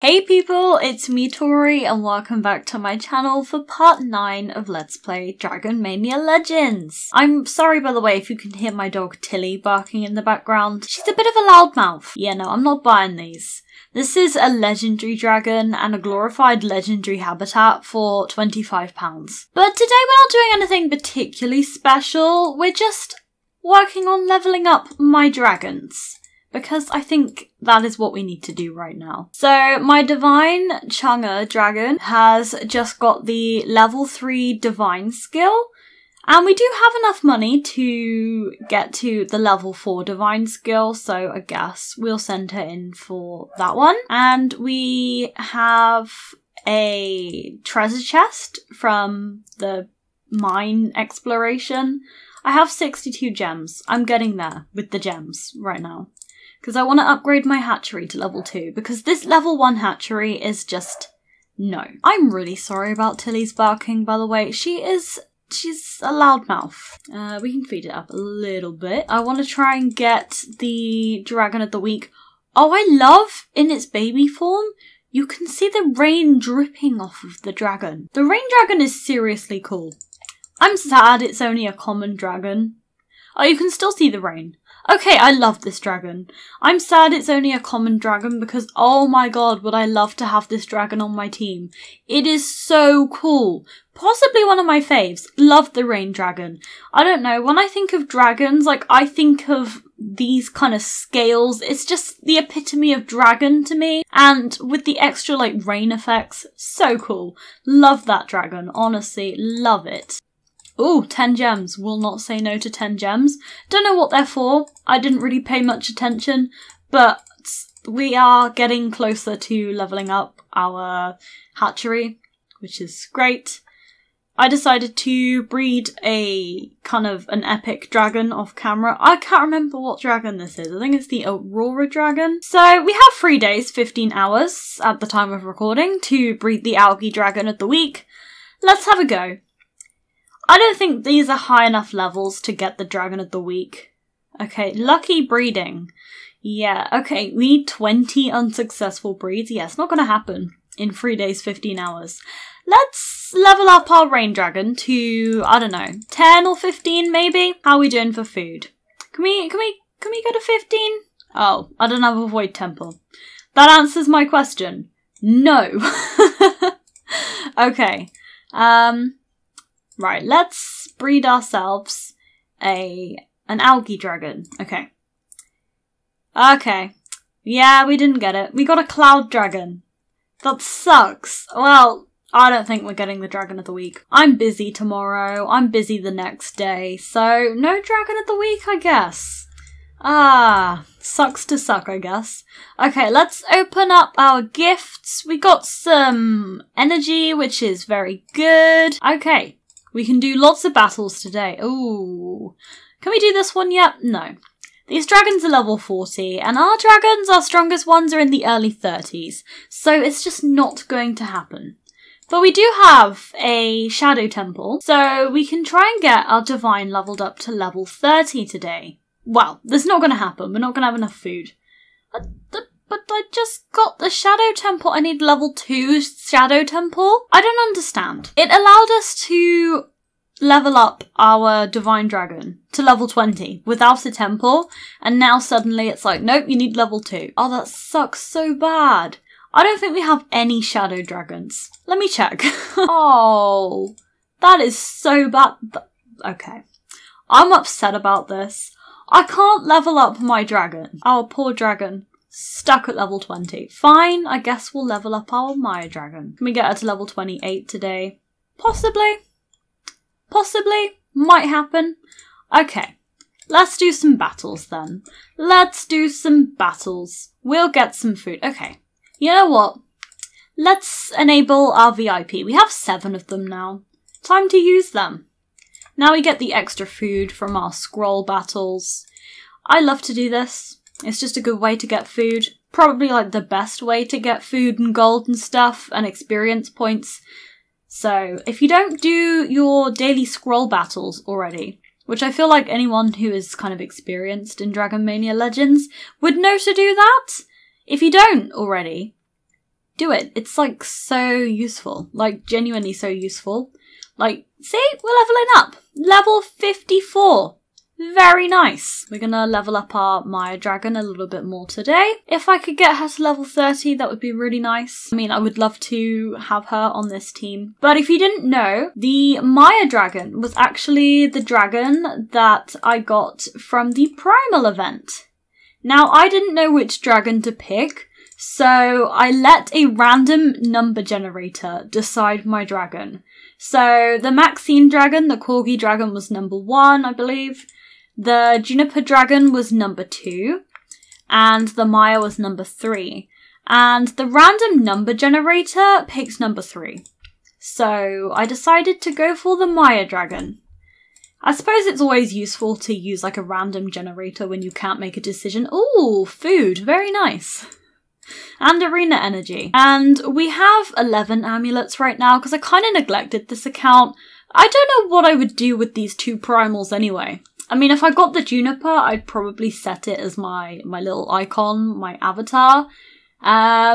Hey people, it's me Tori and welcome back to my channel for part 9 of Let's Play Dragon Mania Legends. I'm sorry by the way if you can hear my dog Tilly barking in the background. She's a bit of a loudmouth. Yeah, no, I'm not buying these. This is a legendary dragon and a glorified legendary habitat for £25. But today we're not doing anything particularly special. We're just working on leveling up my dragons, because I think that is what we need to do right now. So my Divine Chang'e Dragon has just got the level 3 Divine skill, and we do have enough money to get to the level 4 Divine skill, so I guess we'll send her in for that one. And we have a treasure chest from the mine exploration. I have 62 gems. I'm getting there with the gems right now, because I want to upgrade my hatchery to level 2, because this level 1 hatchery is just no. I'm really sorry about Tilly's barking, by the way. She's a loudmouth. We can feed it up a little bit. I want to try and get the Dragon of the Week. Oh, I love in its baby form, you can see the rain dripping off of the dragon. The rain dragon is seriously cool. I'm sad it's only a common dragon. Oh, you can still see the rain. Okay, I love this dragon. I'm sad it's only a common dragon because, oh my god, would I love to have this dragon on my team. It is so cool. Possibly one of my faves. Love the rain dragon. I don't know, when I think of dragons, like, I think of these kind of scales. It's just the epitome of dragon to me. And with the extra, like, rain effects, so cool. Love that dragon, honestly, love it. Ooh, 10 gems. Will not say no to 10 gems. Don't know what they're for. I didn't really pay much attention, but we are getting closer to leveling up our hatchery, which is great. I decided to breed a kind of an epic dragon off camera. I can't remember what dragon this is. I think it's the Aurora dragon. So we have 3 days, 15 hours at the time of recording to breed the algae dragon of the week. Let's have a go. I don't think these are high enough levels to get the Dragon of the Week. Okay, lucky breeding. Yeah, okay, we need 20 unsuccessful breeds. Yeah, it's not going to happen in 3 days, 15 hours. Let's level up our Rain Dragon to, I don't know, 10 or 15 maybe? How are we doing for food? Can we go to 15? Oh, I don't have a Void Temple. That answers my question. No. Okay. Right, let's breed ourselves an algae dragon. Okay. Okay. Yeah, we didn't get it. We got a cloud dragon. That sucks. Well, I don't think we're getting the Dragon of the Week. I'm busy tomorrow. I'm busy the next day. So, no Dragon of the Week, I guess. Ah, sucks to suck, I guess. Okay, let's open up our gifts. We got some energy, which is very good. Okay. We can do lots of battles today. Ooh. Can we do this one yet? No. These dragons are level 40, and our dragons, our strongest ones, are in the early 30s. So it's just not going to happen. But we do have a Shadow Temple, so we can try and get our Divine leveled up to level 30 today. Well, that's not going to happen. We're not going to have enough food. But I just got the Shadow Temple. I need level 2 Shadow Temple. I don't understand. It allowed us to level up our Divine Dragon to level 20 without a temple. And now suddenly it's like, nope, you need level 2. Oh, that sucks so bad. I don't think we have any Shadow Dragons. Let me check. Oh, that is so bad. Okay. I'm upset about this. I can't level up my dragon. Oh, poor dragon. Stuck at level 20. Fine, I guess we'll level up our Maya Dragon. Can we get her to level 28 today? Possibly. Possibly. Might happen. Okay, let's do some battles then. Let's do some battles. We'll get some food. Okay, you know what? Let's enable our VIP. We have 7 of them now. Time to use them. Now we get the extra food from our scroll battles. I love to do this. It's just a good way to get food. Probably like the best way to get food and gold and stuff and experience points. So if you don't do your daily scroll battles already, which I feel like anyone who is kind of experienced in Dragon Mania Legends would know to do that. If you don't already, do it. It's like so useful, like genuinely so useful. Like, see, we're leveling up. Level 54. Very nice. We're gonna level up our Maya Dragon a little bit more today. If I could get her to level 30, that would be really nice. I mean, I would love to have her on this team. But if you didn't know, the Maya Dragon was actually the dragon that I got from the Primal event. Now, I didn't know which dragon to pick, so I let a random number generator decide my dragon. So the Maxine Dragon, the Corgi Dragon was number 1, I believe. The Juniper Dragon was number 2, and the Maya was number 3. And the random number generator picks number 3. So I decided to go for the Maya Dragon. I suppose it's always useful to use like a random generator when you can't make a decision. Ooh, food, very nice. And arena energy. And we have 11 amulets right now because I kind of neglected this account. I don't know what I would do with these 2 primals anyway. I mean, if I got the Juniper, I'd probably set it as my little icon, my avatar. But I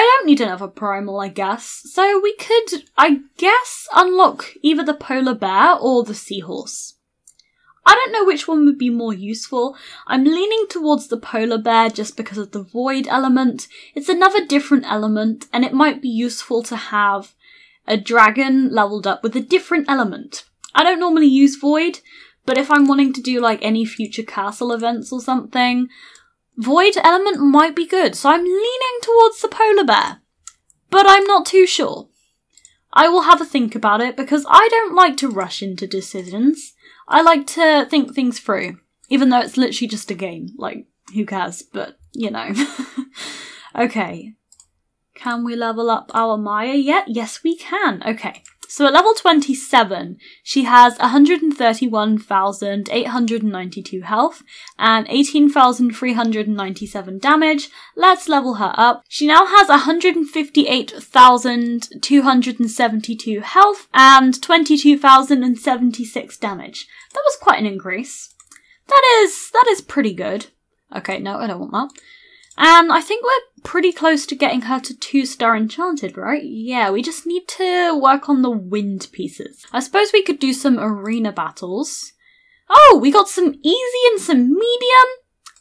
don't need another primal, I guess. So we could, I guess, unlock either the polar bear or the seahorse. I don't know which one would be more useful. I'm leaning towards the polar bear just because of the void element. It's another different element, and it might be useful to have a dragon leveled up with a different element. I don't normally use void, but if I'm wanting to do like any future castle events or something, void element might be good. So I'm leaning towards the polar bear, but I'm not too sure. I will have a think about it because I don't like to rush into decisions. I like to think things through, even though it's literally just a game. Like, who cares? But, you know. Okay. Can we level up our Maya yet? Yes, we can. Okay. So at level 27, she has 131,892 health and 18,397 damage. Let's level her up. She now has 158,272 health and 22,076 damage. That was quite an increase. That is pretty good. Okay, no, I don't want that. And I think we're pretty close to getting her to 2-star enchanted, right? Yeah, we just need to work on the wind pieces. I suppose we could do some arena battles. Oh, we got some easy and some medium.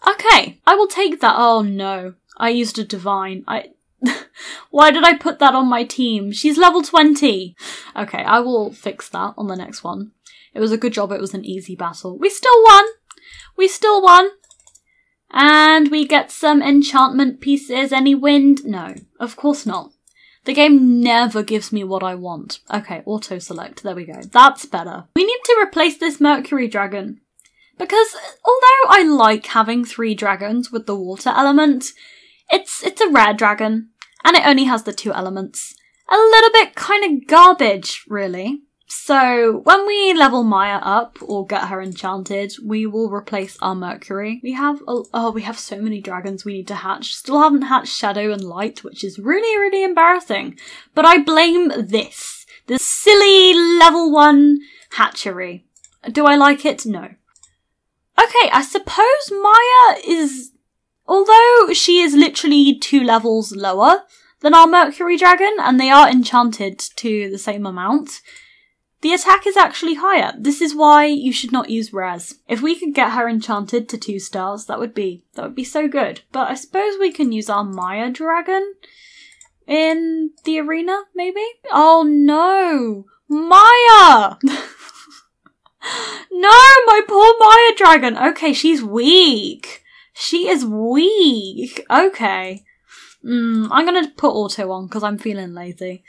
Okay, I will take that. Oh no, I used a divine. Why did I put that on my team? She's level 20. Okay, I will fix that on the next one. It was a good job. It was an easy battle. We still won. We still won. And we get some enchantment pieces. Any wind? No, of course not. The game never gives me what I want. Okay, auto select. There we go. That's better. We need to replace this Mercury Dragon. Because although I like having 3 dragons with the water element, it's a rare dragon. And it only has the 2 elements. A little bit kind of garbage, really. So when we level Maya up or get her enchanted, we will replace our Mercury. We have, oh, we have so many dragons we need to hatch. Still haven't hatched Shadow and Light, which is really, really embarrassing. But I blame this silly level 1 hatchery. Do I like it? No. Okay, I suppose Maya is, although she is literally 2 levels lower than our Mercury Dragon, and they are enchanted to the same amount, the attack is actually higher. This is why you should not use rares. If we could get her enchanted to 2 stars, that would be so good. But I suppose we can use our Maya Dragon in the arena, maybe? Oh no! Maya! No, my poor Maya Dragon! Okay, she's weak. She is weak. Okay. I'm gonna put auto on because I'm feeling lazy.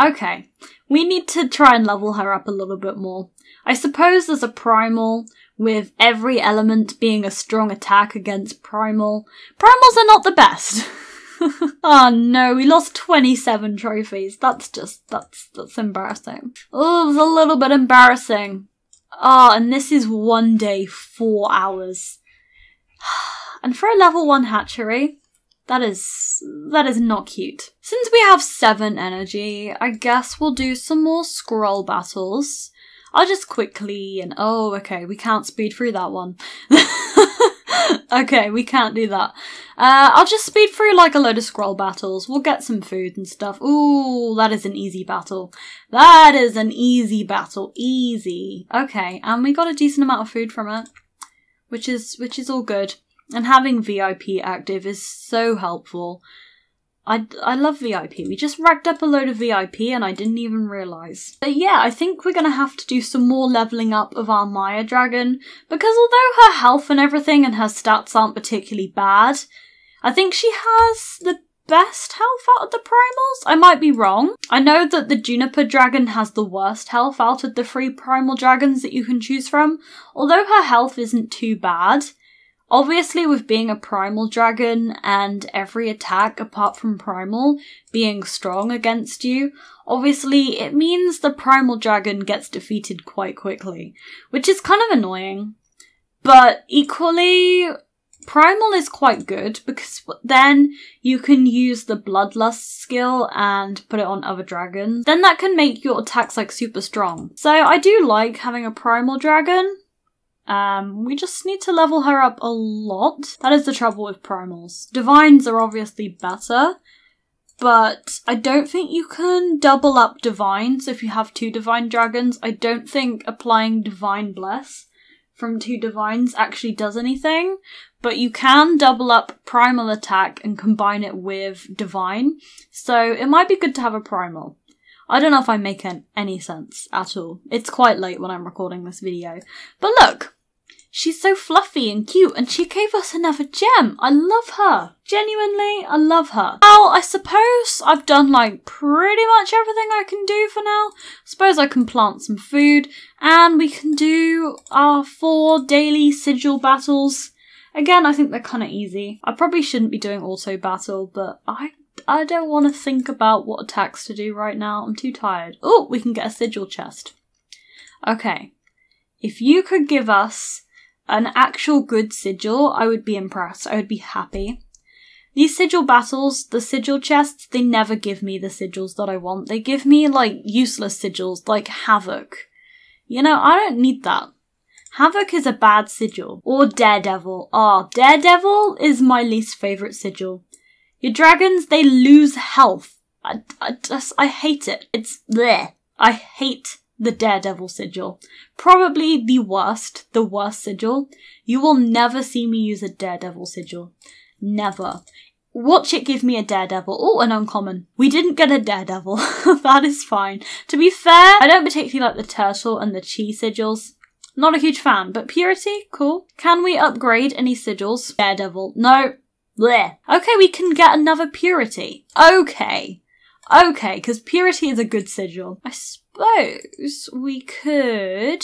Okay, we need to try and level her up a little bit more. I suppose as a primal, with every element being a strong attack against primal, primals are not the best. Oh no, we lost 27 trophies. That's embarrassing. Oh, it was a little bit embarrassing. Oh, and this is one day, 4 hours. And for a level 1 hatchery, that is not cute. Since we have 7 energy, I guess we'll do some more scroll battles. I'll just quickly and oh, okay, we can't speed through that one. Okay, we can't do that. I'll just speed through like a load of scroll battles. We'll get some food and stuff. Ooh, that is an easy battle. That is an easy battle. Easy. Okay, and we got a decent amount of food from it, which is all good. And having VIP active is so helpful. I love VIP. We just racked up a load of VIP and I didn't even realise. But yeah, I think we're going to have to do some more levelling up of our Maya Dragon, because although her health and everything and her stats aren't particularly bad, I think she has the best health out of the Primals? I might be wrong. I know that the Juniper Dragon has the worst health out of the 3 Primal Dragons that you can choose from, although her health isn't too bad. Obviously, with being a Primal Dragon and every attack apart from Primal being strong against you, obviously it means the Primal Dragon gets defeated quite quickly, which is kind of annoying. But equally, Primal is quite good because then you can use the Bloodlust skill and put it on other dragons. Then that can make your attacks like super strong. So I do like having a Primal Dragon. We just need to level her up a lot. That is the trouble with Primals. Divines are obviously better, but I don't think you can double up Divines if you have 2 Divine Dragons. I don't think applying Divine Bless from 2 Divines actually does anything, but you can double up Primal attack and combine it with Divine, so it might be good to have a Primal. I don't know if I make any sense at all. It's quite late when I'm recording this video, but look! She's so fluffy and cute, and she gave us another gem. I love her. Genuinely, I love her. Well, I suppose I've done like pretty much everything I can do for now. I suppose I can plant some food, and we can do our 4 daily sigil battles. Again, I think they're kind of easy. I probably shouldn't be doing auto battle, but I don't want to think about what attacks to do right now. I'm too tired. Oh, we can get a sigil chest. Okay, if you could give us an actual good sigil, I would be impressed. I would be happy. These sigil battles, the sigil chests, they never give me the sigils that I want. They give me, like, useless sigils, like Havoc. You know, I don't need that. Havoc is a bad sigil. Or Daredevil. Ah, Daredevil is my least favourite sigil. Your dragons, they lose health. I hate it. It's bleh. I hate the Daredevil sigil. Probably the worst sigil. You will never see me use a Daredevil sigil. Never. Watch it give me a Daredevil. Oh, an uncommon. We didn't get a Daredevil. That is fine. To be fair, I don't particularly like the Turtle and the Chi sigils. Not a huge fan, but Purity, cool. Can we upgrade any sigils? Daredevil. No. Blech. Okay, we can get another Purity. Okay, because Purity is a good sigil. I suppose we could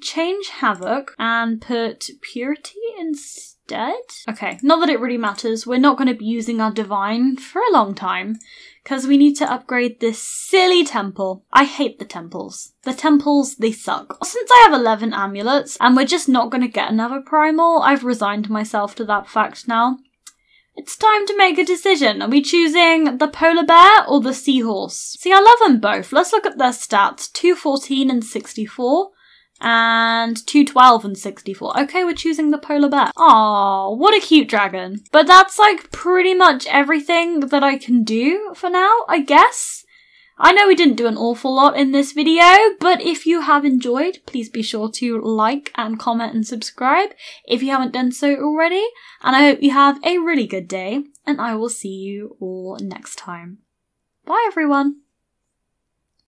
change Havoc and put Purity instead. Okay, not that it really matters. We're not going to be using our Divine for a long time because we need to upgrade this silly temple. I hate the temples. The temples, they suck. Since I have 11 amulets and we're just not going to get another Primal, I've resigned myself to that fact now. It's time to make a decision. Are we choosing the polar bear or the seahorse? See, I love them both. Let's look at their stats. 214 and 64 and 212 and 64. Okay, we're choosing the polar bear. Aww, what a cute dragon. But that's like pretty much everything that I can do for now, I guess. I know we didn't do an awful lot in this video, but if you have enjoyed, please be sure to like and comment and subscribe if you haven't done so already. And I hope you have a really good day, and I will see you all next time. Bye everyone!